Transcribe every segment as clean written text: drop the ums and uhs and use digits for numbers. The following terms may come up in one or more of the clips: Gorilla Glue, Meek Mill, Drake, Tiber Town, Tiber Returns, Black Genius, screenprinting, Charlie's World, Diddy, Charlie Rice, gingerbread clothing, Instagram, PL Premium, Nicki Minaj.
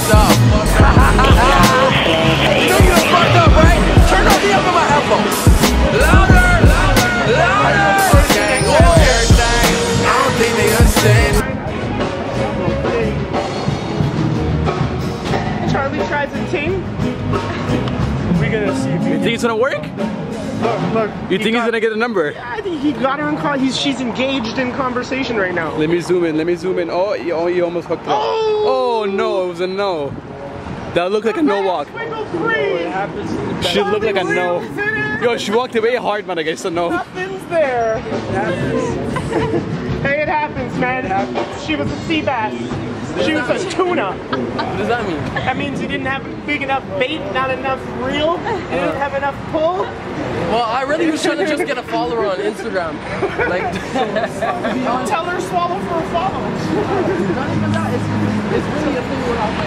fucked up. You know you're fucked up, right? Turn off the other my headphones. Louder, louder, louder. Gang on everything. I don't think they understand. Charlie tries a team. We're gonna see if you think it's gonna work. Look, you think he's gonna get a number? Yeah, I think he got her in call. She's engaged in conversation right now. Let me zoom in. Let me zoom in. Oh, you almost hooked up. Oh no, it was a no. That looked like a no walk. She looked like a no. Yo, she walked away hard, man. I guess a no. Nothing's there. Hey, it happens, man. It happens. She was a sea bass. She was a tuna. What does that mean? That means you didn't have big enough bait, not enough reel, you didn't have enough pull. Well, I really was trying to just get a follower on Instagram. Like, tell her swallow for a follow. Not even that. It's really a thing where I'm like, I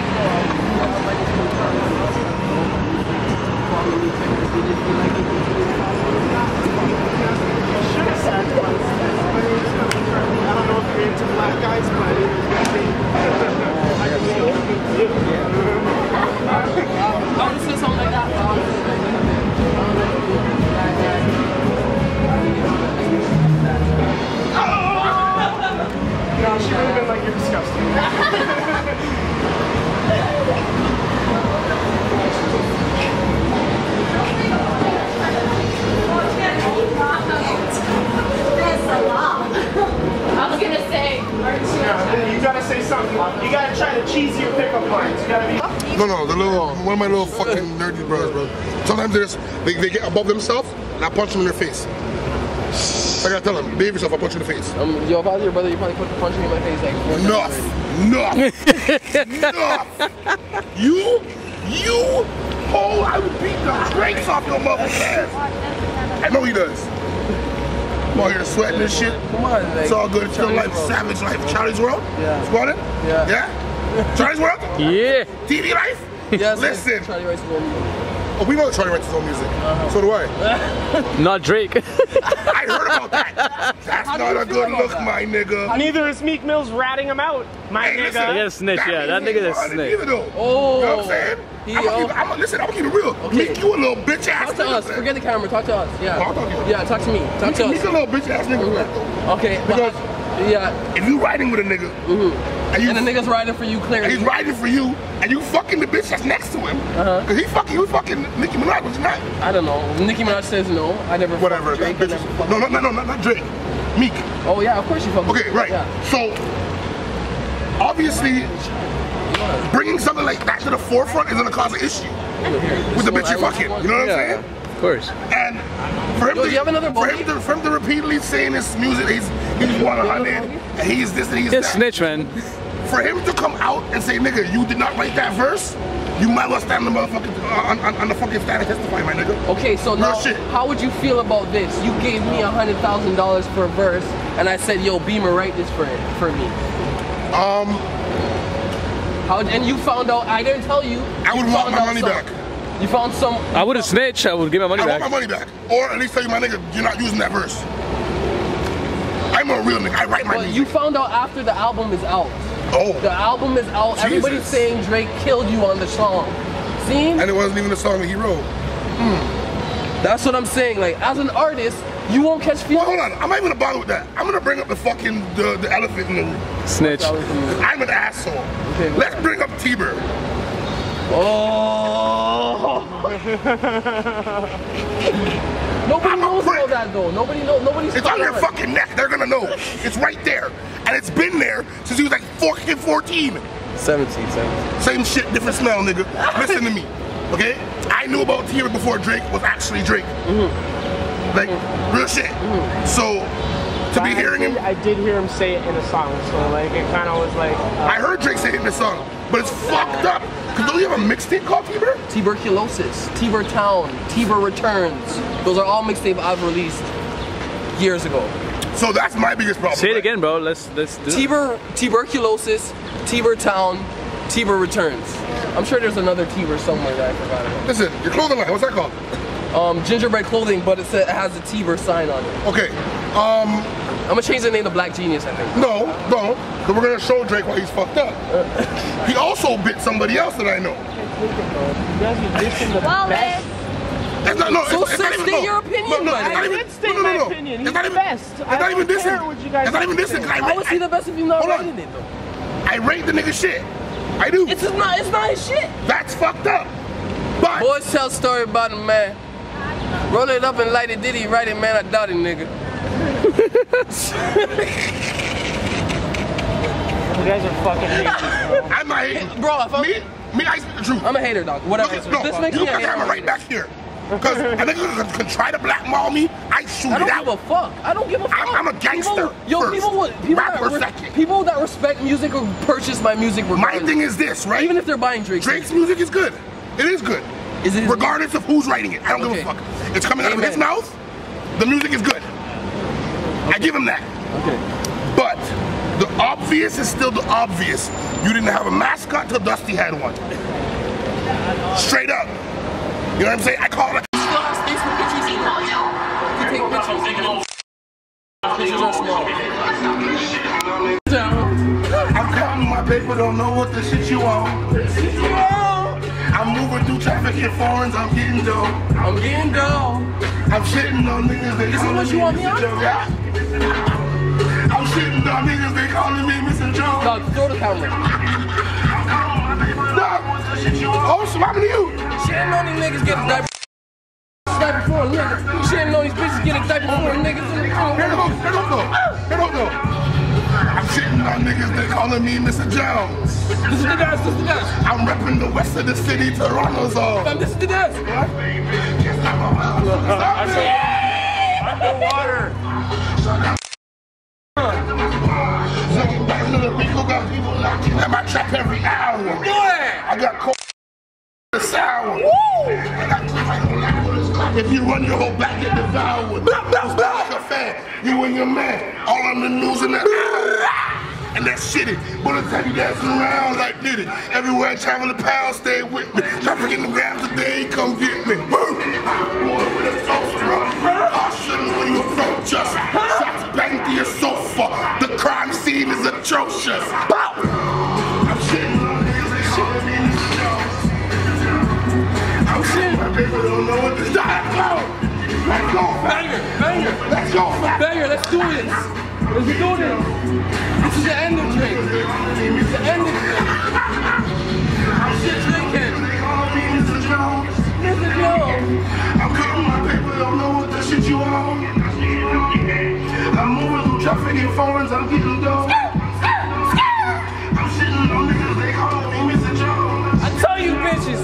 don't know if you're into black guys, but I can still look at you. I would say something like that. No, she would have been like, you're disgusting. I was gonna say, no, you gotta say something. You gotta try to cheese your pickup lines. You gotta be. No, the little one of my little fucking nerdy brothers, bro. Sometimes they get above themselves, and I punch them in their face. I gotta tell them, behave yourself. I punch you in the face. Yo, if I was your brother, you probably put punching in my face like. Enough! Enough! You! Oh, I would beat the brakes off your mother's ass. I know he does. While you're sweating and shit. Come on, like, it's all good. It's still life, savage life. Charlie's World? Yeah. Squatting? Yeah. Yeah? Charlie's World? Yeah. TV life? Yeah. Listen. Charlie Rice is old music. Oh, we know Charlie Rice is old music. So do I. Not Drake. I heard about that. That's not a good look, my nigga. Neither is Meek Mill's ratting him out, my nigga. He's a snitch, yeah. That nigga is a snitch. Oh. You know what I'm saying? Listen, I'm gonna keep it real. Okay. Meek, you a little bitch ass nigga. Talk to us. Forget the camera. Talk to us. Yeah. I'll talk to you. Yeah, talk to me. Talk to us. Meek's a little bitch ass nigga. Okay. Because if you riding with a nigga, and the nigga's riding for you, clearly. He's riding for you, and you fucking the bitch that's next to him. Cause you fucking Nicki Minaj, was not? I don't know. Nicki Minaj says no. I never. Whatever. Drake, that bitch. No, not Drake. Meek. Oh yeah, of course you fucking. Okay, right. Yeah. So obviously. Bringing something like that to the forefront is going to cause an issue with the bitch you're fucking. You know what I'm saying? Of course. And for him, to repeatedly saying his music, he's 100, and he's this and he's that. It's snitch, man. For him to come out and say, nigga, you did not write that verse, you might well stand the motherfucking, on the fucking stand and testify, my nigga. Okay, so now, how would you feel about this? You gave me $100,000 for a verse, and I said, yo, Beamer, write this for me. And you found out, I didn't tell you. I would want my money back. You found some. I wouldn't snitch, I would give my money back. I want my money back. Or at least tell you, my nigga, you're not using that verse. I'm a real nigga, I write my music. But you found out after the album is out. Oh. The album is out, Jesus. Everybody's saying Drake killed you on the song. See? And it wasn't even the song that he wrote. That's what I'm saying, like, as an artist, you won't catch feelings. Well, hold on, I'm not even gonna bother with that. I'm gonna bring up the fucking, the elephant in the room. Snitch. I'm an asshole. Okay, let's bring up Tiber. Oh. Nobody knows about that though. Nobody knows. Nobody's. It's on their fucking neck. They're gonna know. It's right there, and it's been there since he was like fucking 14. 17. Same shit, different smell, nigga. Listen to me, okay? I knew about Tiber before Drake was actually Drake. Like real shit. So. To be hearing him, I did hear him say it in a song, so like it kind of was like. I heard Drake say it in a song, but it's fucked up. Cause don't you have a mixtape called Tiber? Tuberculosis, Tiber Town, Tiber Returns. Those are all mixtapes I've released years ago. So that's my biggest problem. Say it again, bro. Let's do it. Tuberculosis, Tiber Town, Tiber Returns. I'm sure there's another Tiber somewhere that I forgot about. Listen, your clothing line. What's that called? Gingerbread Clothing, but it has a Tiber sign on it. Okay. I'm gonna change the name to Black Genius, I think. No, no. But we're gonna show Drake why he's fucked up. He also bit somebody else that I know. Wallace. It's not, no, so it's not even, no, your opinion, no, no, buddy. It's not even my opinion. He's the best. It's not even dissing. How was he the best if you not rated it, though? I rate the nigga shit. I do. It's not his shit. That's fucked up. But boys tell story about him, man. Roll it up and light it, Diddy, write it, man. I doubt it, nigga. You guys are fucking haters, bro. I'm not hating. Bro, if I'm me, I speak the truth. I'm a hater, dog. Whatever. No, this makes you me a hater. I'm right back here. Because a nigga can try to blackmail me, I shoot it out. I don't give a fuck. I'm a gangster. People that respect music will purchase my music regardless. My thing is this, right? Even if they're buying Drake's music is good. It is good. Is it regardless of who's writing it? I don't give a fuck. It's coming out of his mouth. The music is good. I give him that. Okay. But the obvious is still the obvious. You didn't have a mascot till Dusty had one. Straight up. You know what I'm saying? I call it. You still have space for pictures. You take pictures. Pictures are small. I'm counting my paper, don't know what the shit you want. I'm moving through traffic here, foreigns. I'm getting dough. I'm shitting on niggas. They calling me Mr. Joe. I'm shitting on niggas. They calling me Mr. Joe. Dog, throw the camera. Oh, so what happened to you? She didn't know these niggas get a diaper for a nigga. She didn't know these bitches get a diaper for a nigga. Here it goes. I'm shitting on niggas, they calling me Mr. Jones. This is the guys. I'm repping the west of the city, Toronto's all. This is the guys. Underwater. At my trap every hour. I got cold sour. If you run your whole back, get devoured. Like a fan, you and your man, all on the news and that. And that shitty. Bullets have you dancing around like Diddy. Everywhere I travel, the pound stay with me. Not forgetting the grams today, come get me. Water with a sauce drop. Caution when you approach us. Shots bang to your sofa. The crime scene is atrocious. Bow! I'm shitting on niggas, they calling me Mr. Jones. I'm shitting. My people don't know what to do. Let's go. Banger. Let's go. Banger, let's do this. Let's do this. This is the end of Drake. It's the end of Drake. I'm shitting Drake here. They calling me Mr. Jones. Mr. Jones. I'm coming, my people don't know what the shit you on. I'm moving through traffic and foreigns, I'm getting dough. I'm shitting on niggas, they call me Mr. Jones. I tell you bitches,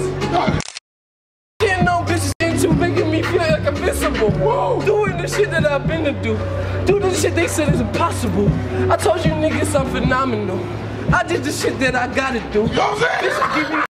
getting on bitches into making me feel like I'm invincible. Whoa. Doing the shit that I've been to do. Doing the shit they said is impossible. I told you niggas I'm phenomenal. I did the shit that I gotta do. Yo, bitches give me